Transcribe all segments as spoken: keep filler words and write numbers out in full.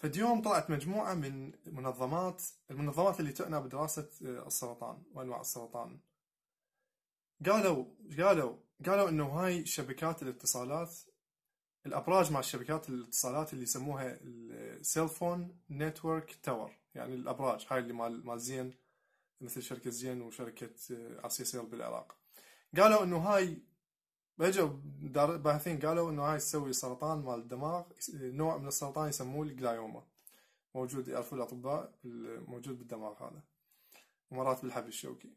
فاليوم طلعت مجموعة من منظمات المنظمات اللي تعنى بدراسة السرطان وأنواع السرطان. قالوا قالوا قالوا إنه هاي شبكات الاتصالات، الأبراج مع شبكات الاتصالات اللي يسموها السيلفون نتورك تاور، يعني الأبراج هاي اللي مال مال زين، مثل شركة زين وشركة آسياسيل بالعراق. قالوا إنه هاي بيجوا باحثين قالوا إنه هاي تسوي سرطان مال الدماغ، نوع من السرطان يسموه الجلايوما، موجود يعرفوه الأطباء، موجود بالدماغ هذا ومرات بالحبل الشوكي.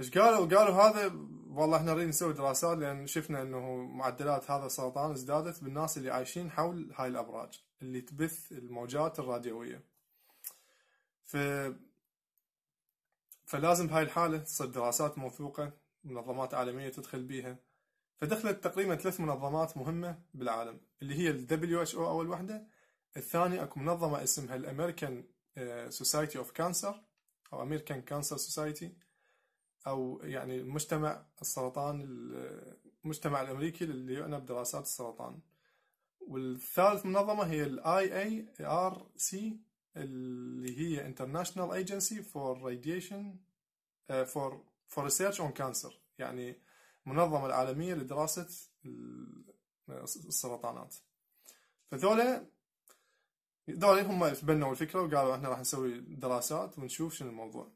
ايش قالوا؟ قالوا هذا والله احنا نريد نسوي دراسات، لأن شفنا إنه معدلات هذا السرطان ازدادت بالناس اللي عايشين حول هاي الأبراج اللي تبث الموجات الراديوية. ف فلازم بهاي الحالة تصير دراسات موثوقة، منظمات عالمية تدخل بيها. فدخلت تقريبا ثلاث منظمات مهمة بالعالم، اللي هي ال دبليو إتش أو أول واحدة، الثانية أكو منظمة اسمها ال American Society of Cancer أو American Cancer Society، أو يعني مجتمع السرطان، المجتمع الأمريكي اللي يعنى بدراسات السرطان. والثالث منظمة هي ال آي إيه آر سي اللي هي International Agency for Radiation uh, for for Research on Cancer، يعني منظمة العالمية لدراسة السرطانات. فذولا ذولا هم تبنوا الفكرة وقالوا احنا راح نسوي دراسات ونشوف شنو الموضوع.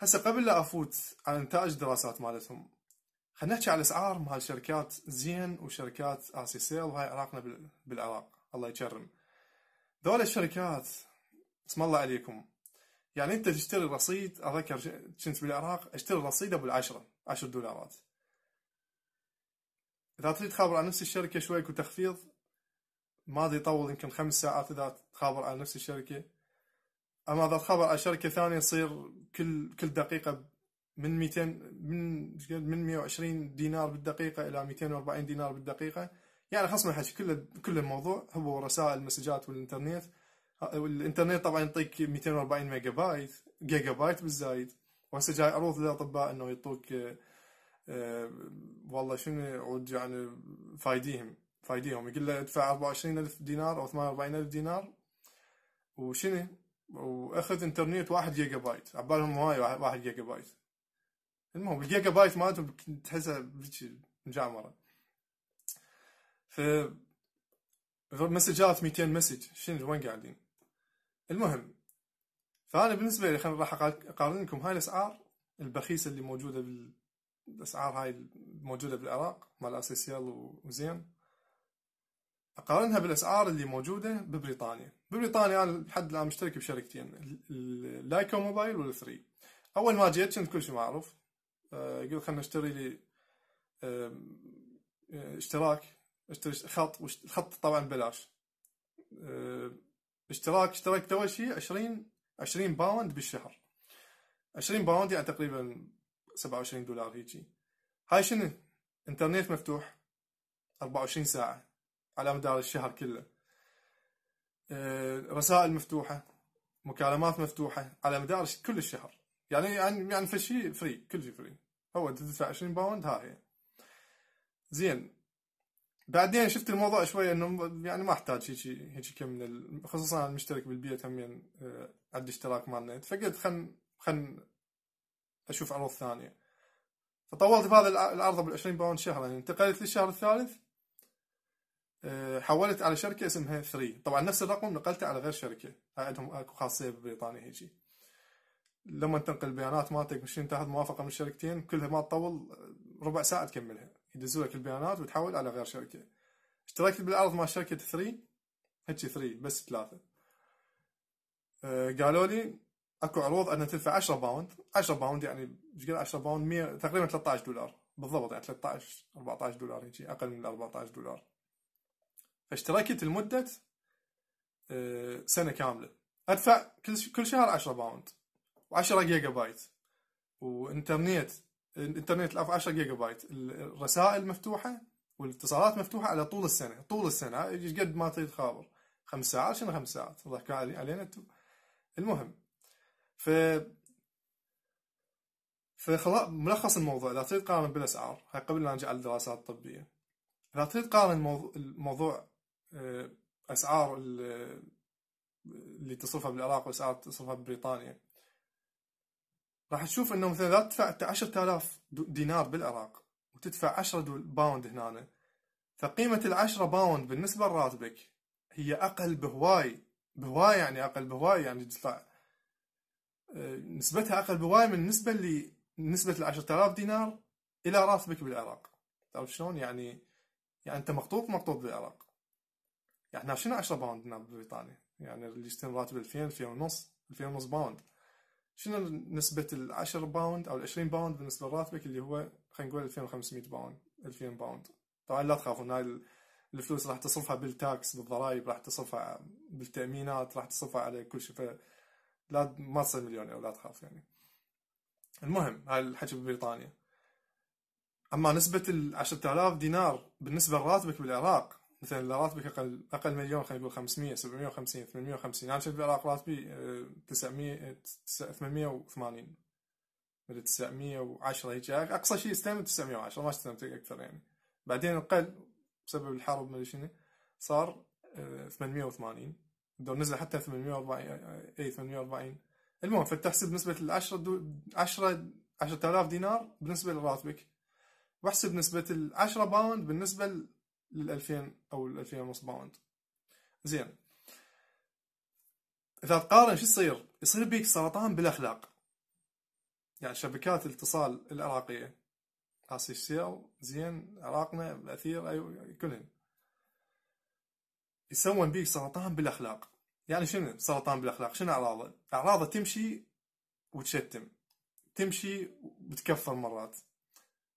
هسه قبل لا افوت على نتائج دراسات مالتهم، خلينا نحكي على الاسعار مال شركات زين وشركات آسياسيل، وهاي عراقنا بالعراق الله يكرم. ذولا الشركات اسم الله عليكم، يعني انت تشتري رصيد، اذكر كنت بالعراق اشتري رصيد ابو العشرة عشر دولارات. اذا تريد تخابر على نفس الشركة شوي وتخفيض، ما ادري يطول يمكن خمس ساعات اذا تخابر على نفس الشركة. اما اذا تخابر على شركة ثانية يصير كل كل دقيقة من مئتين من من مئة وعشرين دينار بالدقيقة الى مئتين وأربعين دينار بالدقيقة. يعني خصنا الحكي كل كل الموضوع هو رسائل المسجات والانترنت، والانترنت طبعا يعطيك مئتين وأربعين ميجا بايت جيجا بايت بالزايد. وهسه جاي عروض للاطباء انه يعطوك أه والله شنو عود يعني فايديهم فايديهم يقول له ادفع أربعة وعشرين ألف دينار او ثمانية وأربعين ألف دينار وشنو واخذ انترنت واحد جيجا بايت، عبالهم هاي واحد جيجا بايت. المهم الجيجا بايت مالتهم تحسها مجعمره. ف مسجات مئتين مسج شنو وين قاعدين. المهم فانا بالنسبه لي خلينا راح اقارن لكم هاي الاسعار البخيسه اللي موجوده بال... الاسعار هاي الموجوده بالعراق مال آسياسيل وزين، اقارنها بالاسعار اللي موجوده ببريطانيا. ببريطانيا انا لحد الان مشترك بشركتين، اللايكوموبايل والثري. اول ما جيت كنت كل شيء معروف، قلت خلينا نشتري لي اشتراك، اشتري خط، والخط طبعا ببلاش. اشتراك اشتركت اول شيء عشرين عشرين باوند بالشهر، عشرين باوند يعني تقريبا سبعة وعشرين دولار هيجي. هاي شنو؟ انترنت مفتوح أربعة وعشرين ساعة على مدار الشهر كله، رسائل مفتوحة، مكالمات مفتوحة على مدار كل الشهر، يعني يعني يعني في شيء فري، كل شيء فري، هو تدفع عشرين باوند. ها هي زين. بعدين شفت الموضوع شوي انه يعني ما احتاج هيجي هيجي كم من ال... خصوصا المشترك بالبيت همين عندي اشتراك مال نت، فقلت خل خل اشوف عروض ثانيه. فطولت بهذا العرض بال عشرين باوند شهرا، يعني انتقلت للشهر الثالث حولت على شركه اسمها ثري، طبعا نفس الرقم نقلته على غير شركه، عندهم اكو خاصيه ببريطانيا هيجي لما تنقل البيانات مالتك مش تاخذ موافقه من الشركتين، كلها ما تطول ربع ساعه تكملها، يدزوا لك البيانات وتحول على غير شركه. اشتركت بالعرض مع شركه ثري، هيك ثري بس ثلاثه. أه قالوا لي اكو عروض ان تدفع عشرة باوند، عشرة باوند يعني ايش قد عشرة باوند مية تقريبا ثلاثة عشر دولار بالضبط، يعني ثلاثة عشر أربعة عشر دولار هيك، اقل من أربعة عشر دولار. فاشتركت لمده أه سنه كامله، ادفع كل كل شهر عشرة باوند وعشرة جيجا بايت وانترنت الانترنت الأف عشرة جيجا بايت، الرسائل مفتوحه والاتصالات مفتوحه على طول السنه، طول السنه ايش قد ما تريد خابر، خمس ساعات شنو خمس ساعات ضحك علينا انتم. المهم ف فخلاص ملخص الموضوع، اذا تريد تقارن بالاسعار هاي قبل لا نجي على الدراسات الطبيه، اذا تريد تقارن الموضوع أسعار اللي تصرفها بالعراق وأسعار تصرفها ببريطانيا، راح تشوف إنه مثلا لا تدفع عشرة آلاف دينار بالعراق وتدفع عشرة باوند هنا، فقيمة العشرة باوند بالنسبة لراتبك هي أقل بهواي بهواي يعني أقل بهواي يعني تدفع نسبتها أقل بهواي من النسبة اللي نسبة العشرة آلاف دينار إلى راتبك بالعراق. تعرف شلون يعني؟ يعني أنت مقطوط مقطوط بالعراق. يعني إحنا شنو عشرة باوند هنا ببريطانيا؟ يعني اللي يشتري راتب ألفين ألفين ونص ألفين ونص باوند، شنو نسبة العشرة باوند أو العشرين باوند بالنسبة لراتبك اللي هو خلينا نقول ألفين وخمسمية باوند ألفين باوند. طبعا لا تخافون، هاي الفلوس راح تصرفها بالتاكس بالضرائب، راح تصرفها بالتأمينات، راح تصرفها على كل شيء، فلا ما تصير مليونير ولا تخاف يعني. المهم هاي الحكي ببريطانيا. أما نسبة العشرة آلاف دينار بالنسبة لراتبك بالعراق، مثلا إذا راتبك أقل أقل مليون خلينا نقول خمسمية سبعمية وخمسين ثمنمية وخمسين، أنا شفت بالعراق راتبي تسعمية ثمنمية وثمانين من تسعمية وعشرة هيك، أقصى شيء استلمت تسعمية وعشرة، ما استلمت أكثر يعني. بعدين قل بسبب الحرب ما شنو صار ثمنمية وثمانين، دور نزل حتى ثمنمية وأربعين أي ثمنمية وأربعين. المهم فتحسب نسبة العشرة عشرة عشرة آلاف دينار بالنسبة لراتبك، واحسب نسبة العشرة باوند بالنسبة للألفين أو الألفين ونص باوند. زين، إذا تقارن شو يصير؟ يصير بيك سرطان بالأخلاق. يعني شبكات الاتصال العراقية آسيسيل زين عراقنا الأثير أيوة كلهم يسوون بيك سرطان بالأخلاق. يعني شنو سرطان بالأخلاق؟ شنو أعراضه؟ أعراضه تمشي وتشتم، تمشي وتكفر، مرات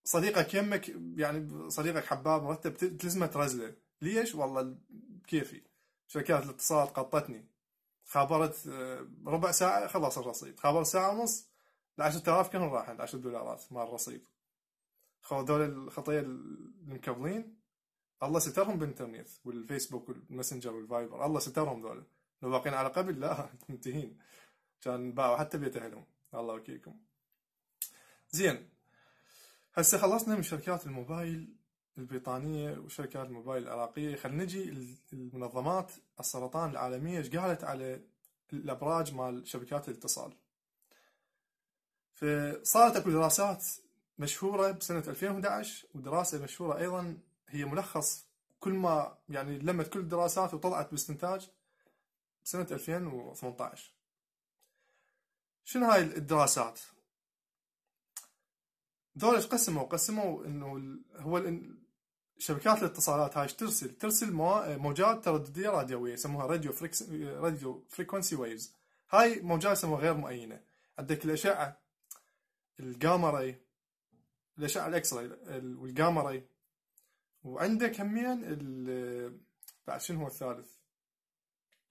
صديقك يمك يعني صديقك حباب مرتب تلزمه ترزله، ليش؟ والله كيفي شركات الاتصال قطتني، خابرت ربع ساعة خلاص الرصيد، خابر ساعة ونص العشرة آلاف كانوا راحن، العشرة دولارات مال الرصيد، خذوا الخطية المكبلين الله سترهم بالإنترنت والفيسبوك والمسنجر والفايبر، الله سترهم دول، لو باقين على قبل لا منتهين، كان باعوا حتى بيت أهلهم الله وكيلكم. زين، هسه خلصنا من شركات الموبايل البريطانية وشركات الموبايل العراقية، خلينا نجي المنظمات السرطان العالمية ايش قالت على الأبراج مال شبكات الاتصال. فصارت اكو دراسات مشهورة بسنة ألفين وأحد عشر، ودراسة مشهورة أيضا هي ملخص كل ما يعني لمت كل الدراسات وطلعت باستنتاج بسنة ألفين وثمانية عشر. شنو هاي الدراسات؟ دول ايش قسموا؟ قسموا انه هو شبكات الاتصالات هاي ترسل ترسل موجات ترددية راديوية يسموها راديو فريكس راديو فريكونسي ويفز. هاي موجات يسموها غير مؤينة، عندك الأشعة الجاما راي، الأشعة الإكس راي والجاما راي، وعندك همين ال بعد شنو هو الثالث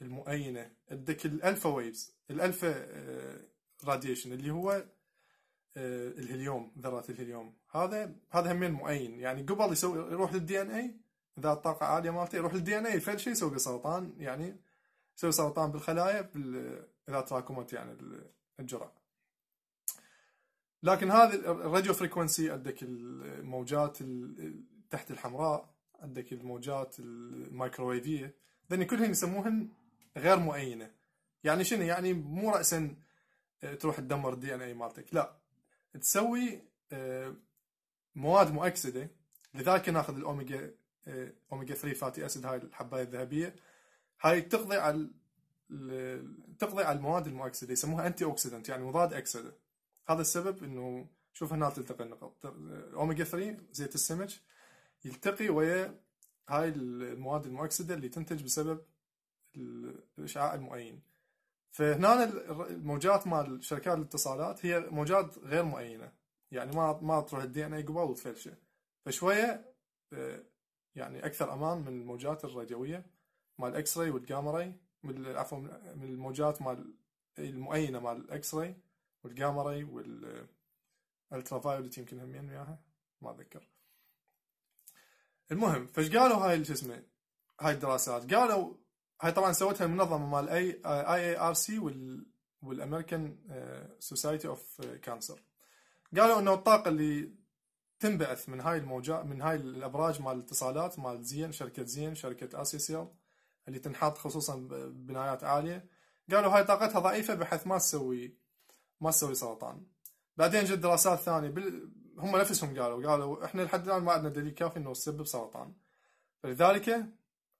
المؤينة، عندك الألفا ويفز، الألفا راديشن اللي هو الهليوم ذرات الهليوم، هذا هذا همين مؤين، يعني قبل يسوي يروح للدي ان اي اذا الطاقه عاليه مالته يروح للدي ان اي فد شيء يسوي سرطان، يعني يسوي سرطان بالخلايا بال... اذا تراكمت يعني الجرعه. لكن هذا الراديو فريكونسي عندك الموجات تحت الحمراء، عندك الموجات الميكروويفيه، ذني كلهن يسموهن غير مؤينه. يعني شنو يعني؟ مو راسا تروح تدمر الدي ان اي مالتك، لا تسوي مواد مؤكسده، لذلك ناخذ الاوميجا اوميجا ثلاثة فاتي اسيد، هاي الحبايه الذهبيه، هاي تقضي على تقضي على المواد المؤكسده يسموها انتي اوكسيدنت، يعني مضاد اكسده. هذا السبب انه شوف هنا تلتقي النقط، اوميجا ثلاثة زيت السمك يلتقي ويا هاي المواد المؤكسده اللي تنتج بسبب الاشعاع المؤين. فهنا الموجات مال شركات الاتصالات هي موجات غير مؤينه، يعني ما ما تروح الدي ان اي قبل وتفلشه، فشويه يعني اكثر امان من الموجات الراديويه مال الاكس راي والجاما راي، عفوا من الموجات مال المؤينه مال الاكس راي والجاما راي والالترا فايولت يمكن همين وياها ما اتذكر. المهم فش قالوا هاي اللي اسمه هاي الدراسات؟ قالوا هاي طبعا سوتها المنظمه مال اي اي ار سي والامريكان سوسايتي اوف كانسر، قالوا انه الطاقه اللي تنبعث من هاي الموجات من هاي الابراج مال الاتصالات مال زين شركه زين شركه اسيسيل اللي تنحط خصوصا ببنايات عالية، قالوا هاي طاقتها ضعيفة بحيث ما تسوي ما تسوي سرطان. بعدين جت دراسات ثانية بال... هم نفسهم قالوا قالوا احنا لحد الآن ما عندنا دليل كافي انه تسبب سرطان، فلذلك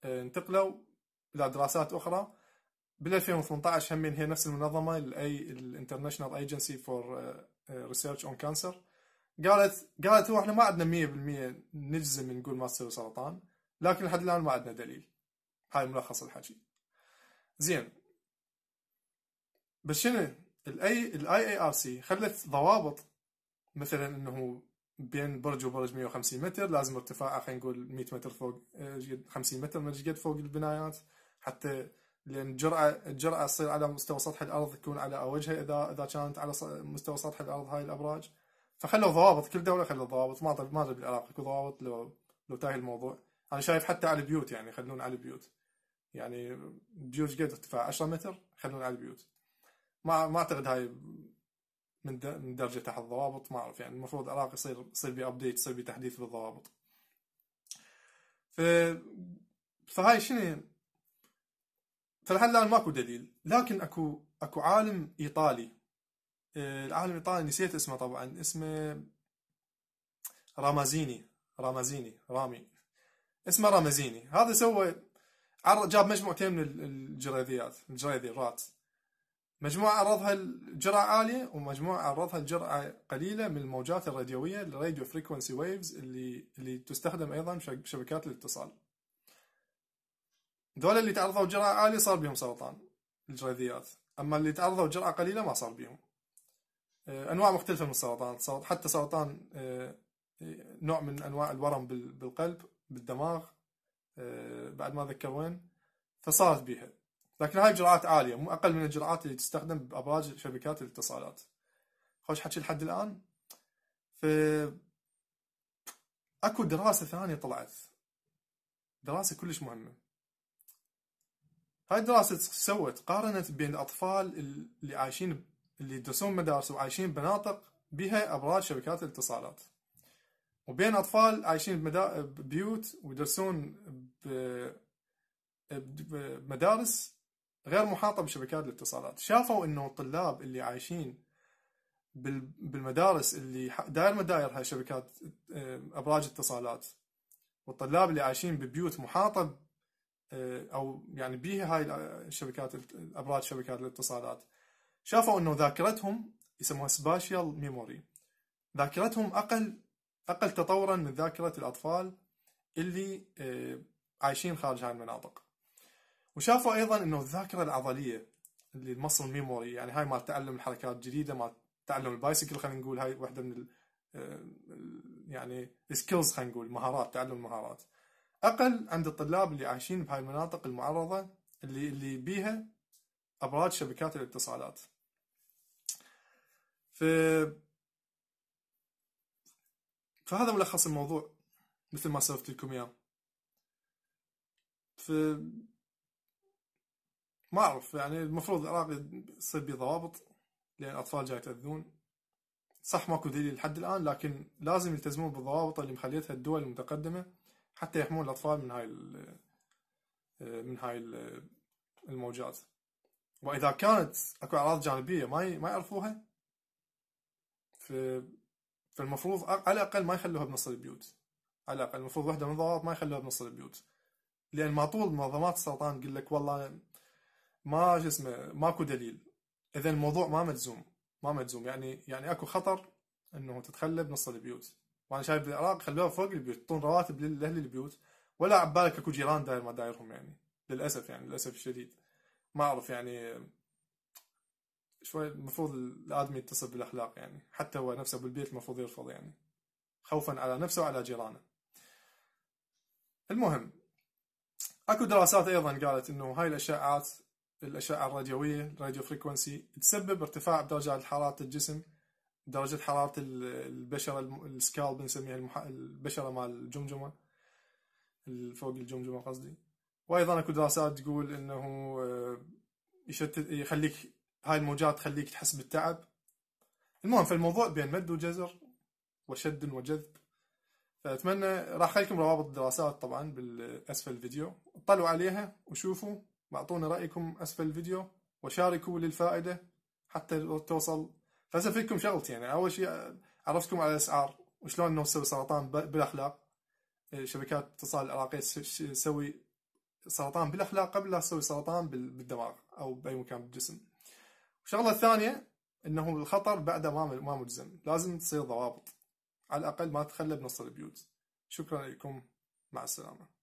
انتقلوا إلى دراسات أخرى. بال ألفين وثمانية عشر همين هي نفس المنظمة الانترناشنال ايجنسي فور ريسيرش اون كانسر قالت قالت هو احنا ما عندنا مية بالمية نجزم نقول ما تسوي سرطان، لكن لحد الآن ما عندنا دليل. هاي ملخص الحكي. زين، بس شنو ال آي إيه آر سي خلت ضوابط، مثلا انه بين برج وبرج مية وخمسين متر لازم ارتفاعه خلينا نقول مية متر فوق خمسين متر من جد فوق البنايات، حتى لان الجرعه الجرعه تصير على مستوى سطح الارض تكون على اوجها اذا اذا كانت على مستوى سطح الارض هاي الابراج. فخلوا ضوابط، كل دوله خلوا ضوابط. ما ما ادري بالعراق اكو ضوابط لو لو تاهي الموضوع. انا شايف حتى على البيوت، يعني يخلون على البيوت، يعني بيوت قد ارتفاع عشرة متر يخلون على البيوت. ما ما اعتقد هاي من من درجه تحت الضوابط، ما اعرف. يعني المفروض العراق يصير يصير بي ابديت، يصير بي تحديث بالضوابط. ف فهاي شنو، فلحد الان ماكو دليل. لكن اكو اكو عالم ايطالي، العالم الايطالي نسيت اسمه طبعا، اسمه رامازيني رامازيني رامي اسمه رامازيني. هذا سوى جاب مجموعتين من الجريديات الجريديات مجموعه عرضها الجرعه عاليه ومجموعه عرضها الجرعه قليله من الموجات الراديويه، الراديو فريكونسي ويفز، اللي اللي تستخدم ايضا بشبكات الاتصال. دول اللي تعرضوا جرعه عاليه صار بهم سرطان الجريديات، اما اللي تعرضوا جرعه قليله ما صار بهم. انواع مختلفه من السرطان، حتى سرطان نوع من انواع الورم بالقلب بالدماغ بعد ما اذكر وين، فصارت بيها. لكن هاي جرعات عاليه مو اقل من الجرعات اللي تستخدم بابراج شبكات الاتصالات. خوش حكي لحد الان. ف اكو دراسه ثانيه طلعت، دراسه كلش مهمه. هاي الدراسه سوت قارنت بين الاطفال اللي عايشين اللي يدرسون مدارس وعايشين بمناطق بها ابراج شبكات الاتصالات، وبين اطفال عايشين ببيوت ويدرسون بمدارس غير محاطه بشبكات الاتصالات. شافوا انه الطلاب اللي عايشين بالمدارس اللي داير مدايرها شبكات ابراج اتصالات، والطلاب اللي عايشين ببيوت محاطه او يعني بيها هاي الشبكات ابراج شبكات الاتصالات، شافوا انه ذاكرتهم يسموها سباشيال ميموري، ذاكرتهم اقل اقل تطورا من ذاكره الاطفال اللي عايشين خارج هاي المناطق. وشافوا ايضا انه الذاكره العضليه اللي المصل ميموري، يعني هاي مال تعلم الحركات الجديده، مال تعلم البايسكل خلينا نقول، هاي وحده من ال يعني سكيلز خلينا نقول، مهارات، تعلم المهارات، اقل عند الطلاب اللي عايشين بهاي المناطق المعرضه اللي اللي بيها ابراج شبكات الاتصالات. ف فهذا ملخص الموضوع مثل ما سولفت لكم اياه. ف ما اعرف، يعني المفروض العراق يصير بيه ضوابط لان الاطفال جاي يتاذون. صح ماكو دليل لحد الان، لكن لازم يلتزمون بالضوابط اللي مخليتها الدول المتقدمه حتى يحمون الاطفال من هاي من هاي الموجات. واذا كانت اكو اعراض جانبيه ما ما يعرفوها، ف فالمفروض على الاقل ما يخلوها بنص البيوت. على الاقل المفروض وحده من الضوابط ما يخلوها بنص البيوت، لان ما طول منظمات السرطان تقول لك والله ما شو اسمه ماكو دليل، اذا الموضوع ما مجزوم ما مجزوم يعني يعني اكو خطر انه تتخلى بنص البيوت. وانا شايف بالعراق خلوها فوق البيوت، يعطون رواتب لاهل البيوت، ولا عبالك اكو جيران داير ما دايرهم. يعني للاسف يعني للاسف الشديد ما اعرف، يعني شوي المفروض الادمي يتصل بالاخلاق، يعني حتى هو نفسه بالبيت المفروض يرفض، يعني خوفا على نفسه وعلى جيرانه. المهم اكو دراسات ايضا قالت انه هاي الاشعاعات الاشعه الراديويه الراديو فريكونسي تسبب ارتفاع بدرجات حراره الجسم، درجه حراره البشره، السكالب بنسميها، البشره مال الجمجمه فوق الجمجمه قصدي. وايضا اكو دراسات تقول انه يشتت يخليك هاي الموجات تخليك تحس بالتعب. المهم فالموضوع بين مد وجزر وشد وجذب، فأتمنى راح أخليكم روابط الدراسات طبعا بالأسفل الفيديو، اطلعوا عليها وشوفوا واعطونا رأيكم أسفل الفيديو وشاركوا للفائدة حتى توصل. فهسه فيكم شغلتي، يعني أول شيء عرفتكم على الأسعار وشلون نوصل سرطان بالأخلاق، شبكات اتصال العراقية تسوي سرطان بالأخلاق قبل لا تسوي سرطان بالدماغ أو بأي مكان بالجسم. الشغلة الثانية إنه الخطر بعده ما مجزم، لازم تصير ضوابط على الأقل ما تخلى بنص البيوت. شكرا لكم، مع السلامة.